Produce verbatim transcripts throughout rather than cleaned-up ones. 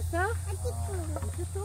C'est ça? Un petit peu. Un petit peu?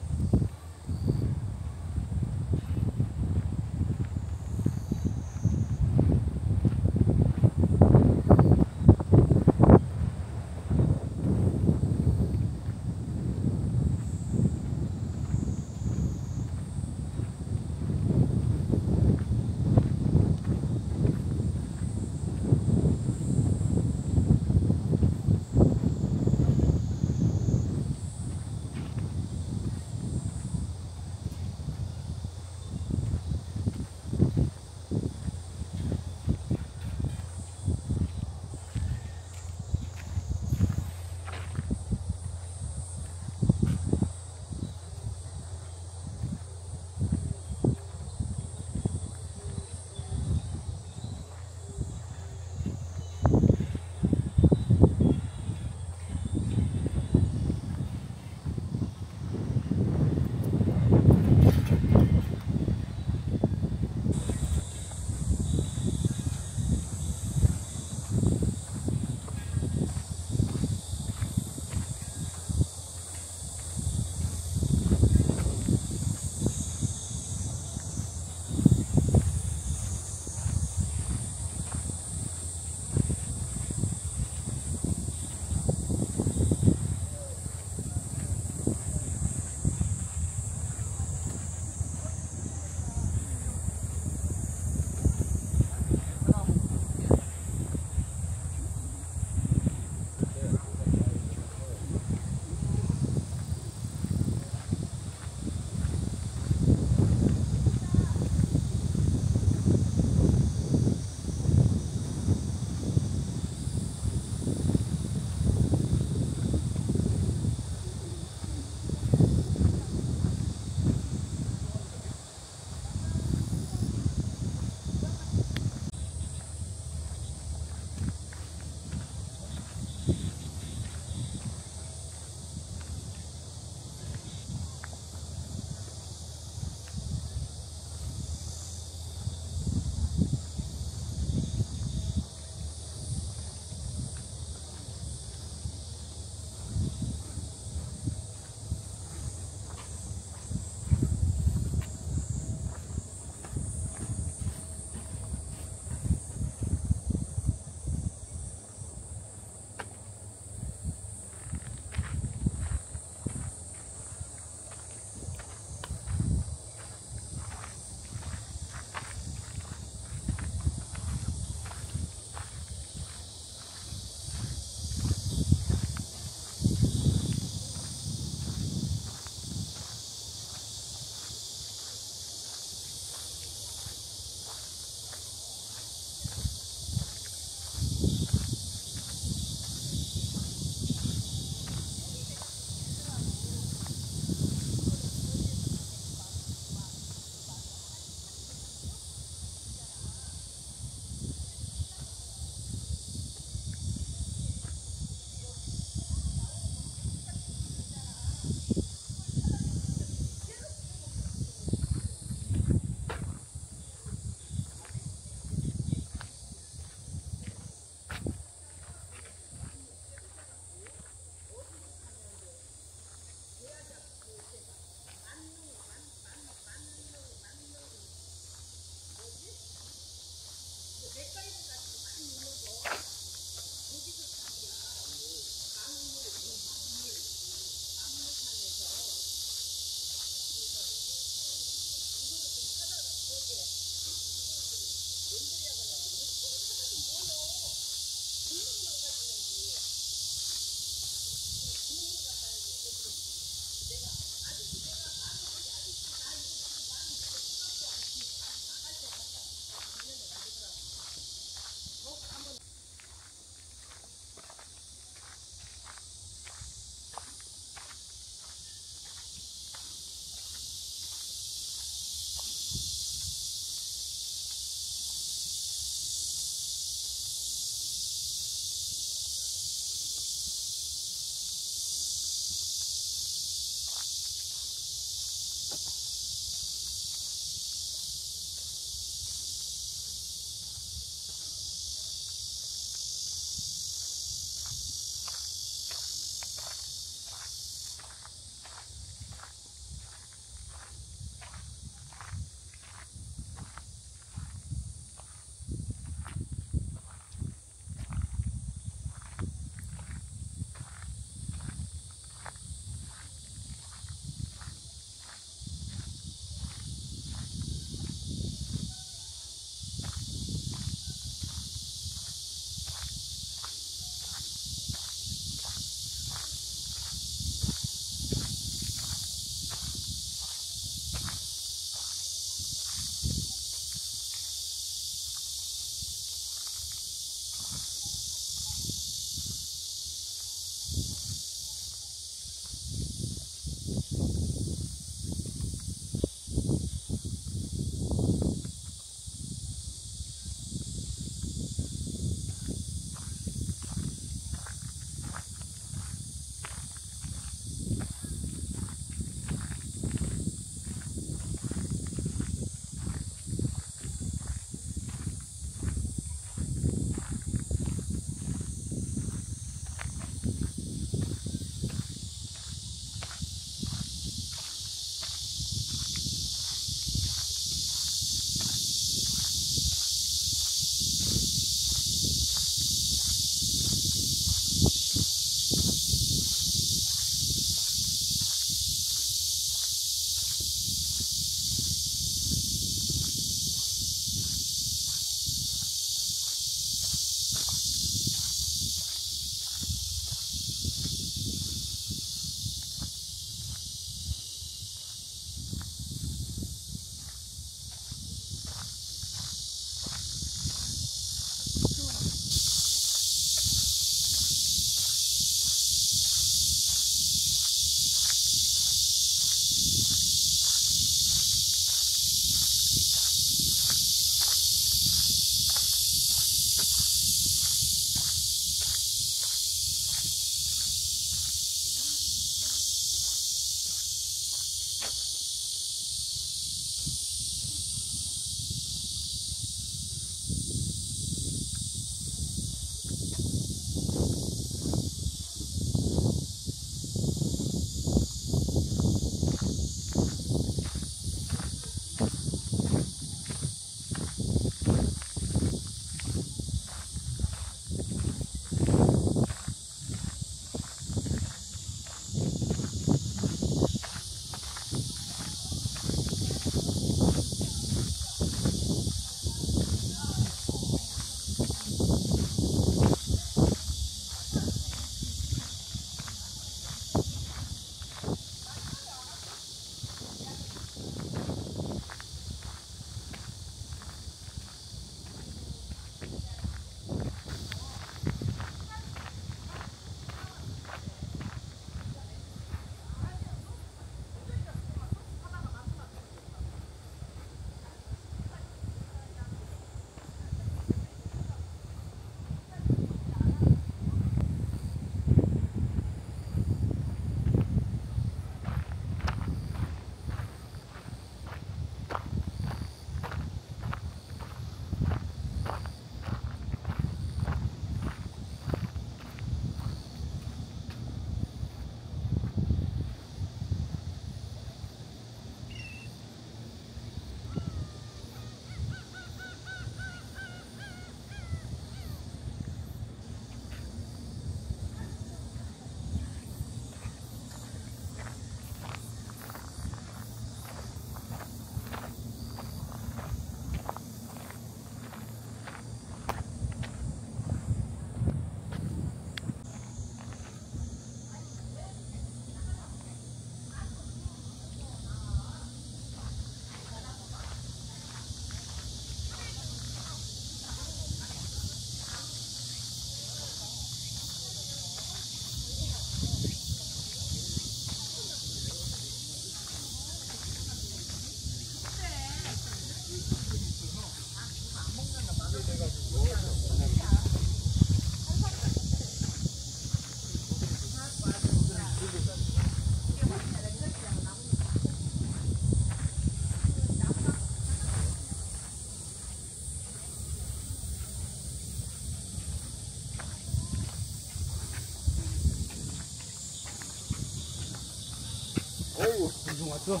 방송 왔어?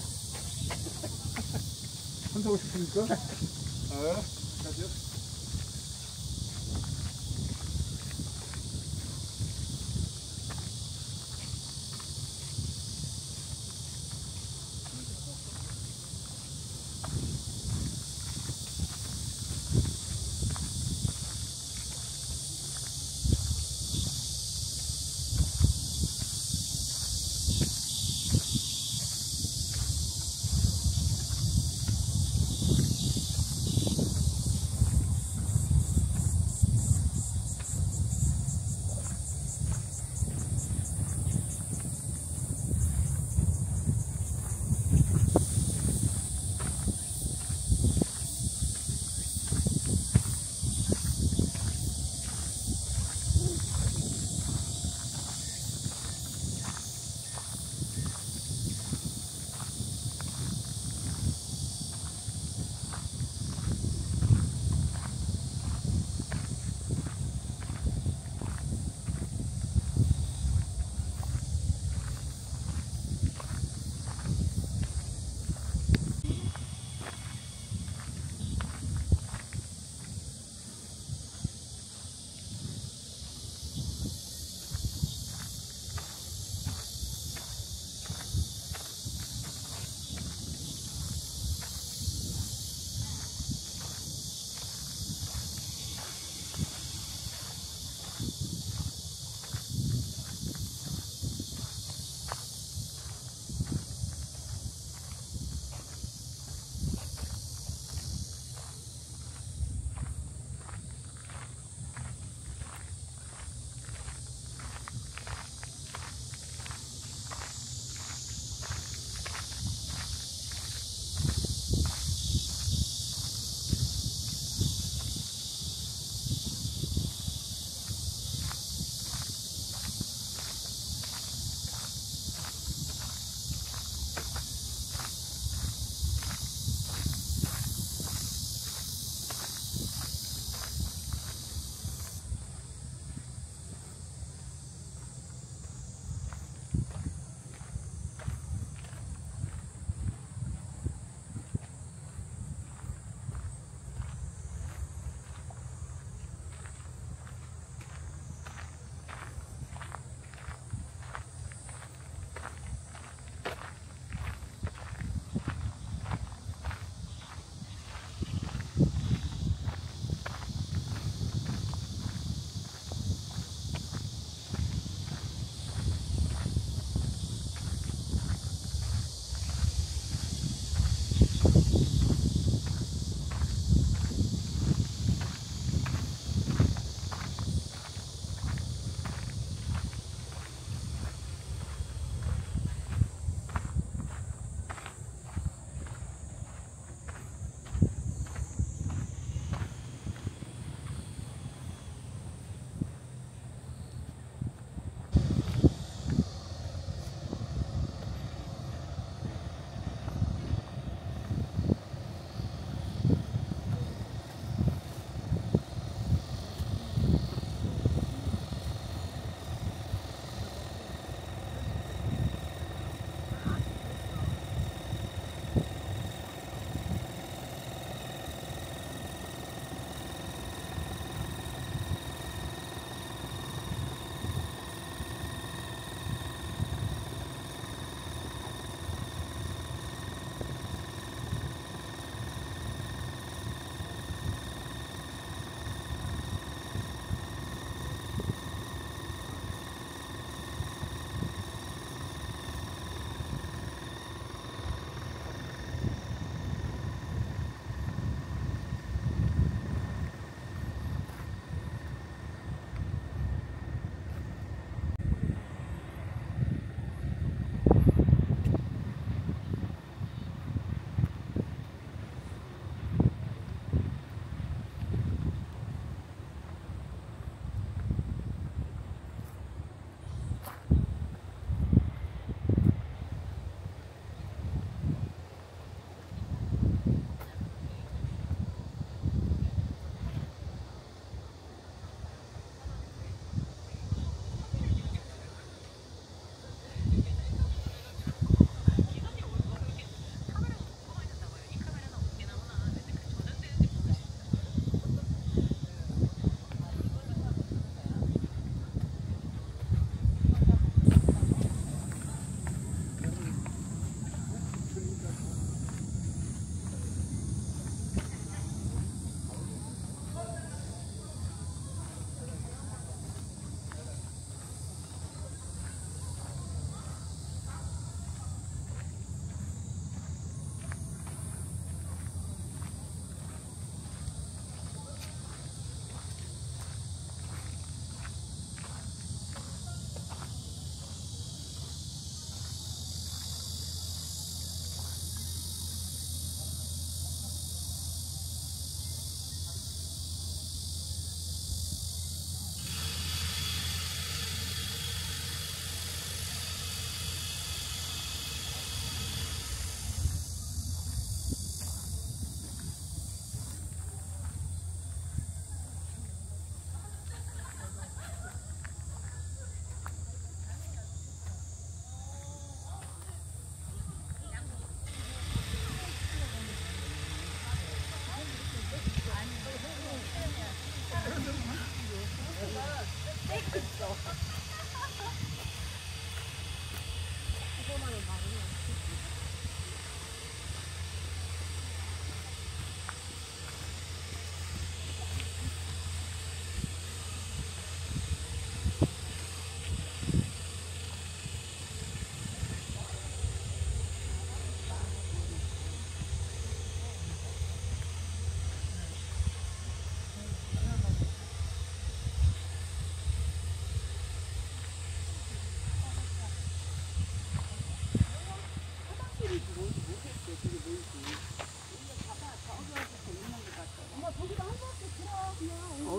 혼자고 싶으니까? 어? 가세요.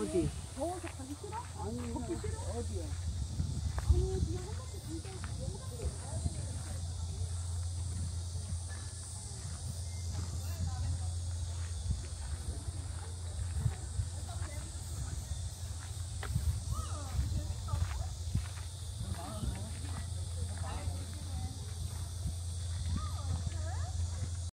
어디? 더워서 가기 싫어? 아니, 걷기 싫어? 어디야? 아니, 그냥